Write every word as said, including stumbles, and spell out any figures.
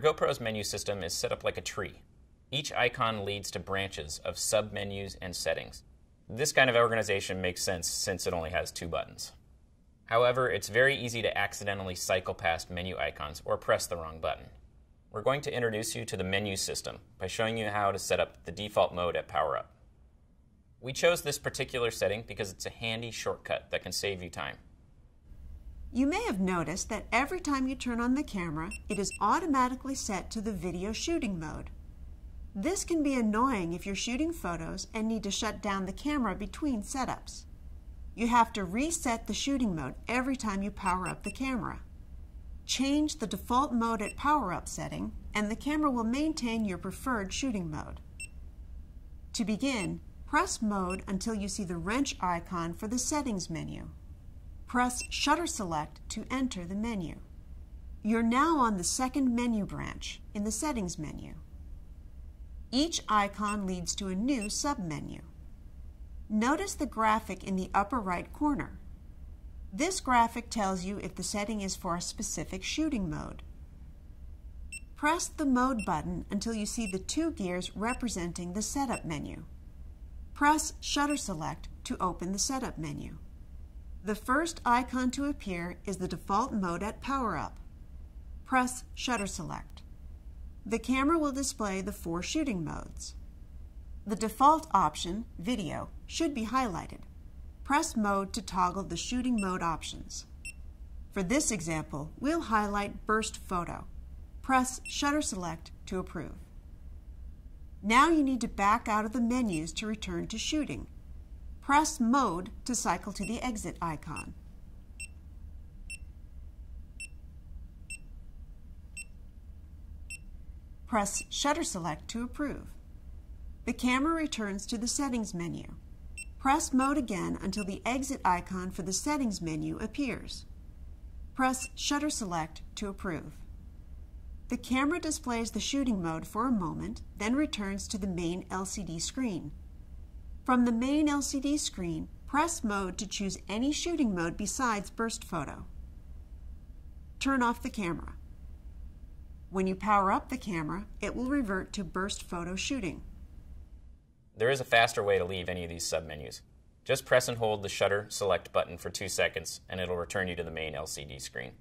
Your GoPro's menu system is set up like a tree. Each icon leads to branches of submenus and settings. This kind of organization makes sense since it only has two buttons. However, it's very easy to accidentally cycle past menu icons or press the wrong button. We're going to introduce you to the menu system by showing you how to set up the default mode at PowerUp. We chose this particular setting because it's a handy shortcut that can save you time. You may have noticed that every time you turn on the camera, it is automatically set to the video shooting mode. This can be annoying if you're shooting photos and need to shut down the camera between setups. You have to reset the shooting mode every time you power up the camera. Change the default mode at power-up setting, and the camera will maintain your preferred shooting mode. To begin, press Mode until you see the wrench icon for the settings menu. Press Shutter Select to enter the menu. You're now on the second menu branch in the settings menu. Each icon leads to a new submenu. Notice the graphic in the upper right corner. This graphic tells you if the setting is for a specific shooting mode. Press the Mode button until you see the two gears representing the Setup menu. Press Shutter Select to open the Setup menu. The first icon to appear is the default mode at PowerUp. Press Shutter Select. The camera will display the four shooting modes. The default option, Video, should be highlighted. Press Mode to toggle the shooting mode options. For this example, we'll highlight Burst Photo. Press Shutter Select to approve. Now you need to back out of the menus to return to shooting. Press Mode to cycle to the exit icon. Press Shutter Select to approve. The camera returns to the settings menu. Press Mode again until the exit icon for the settings menu appears. Press Shutter Select to approve. The camera displays the shooting mode for a moment, then returns to the main L C D screen. From the main L C D screen, press Mode to choose any shooting mode besides Burst Photo. Turn off the camera. When you power up the camera, it will revert to Burst Photo shooting. There is a faster way to leave any of these submenus. Just press and hold the Shutter Select button for two seconds, and it'll return you to the main L C D screen.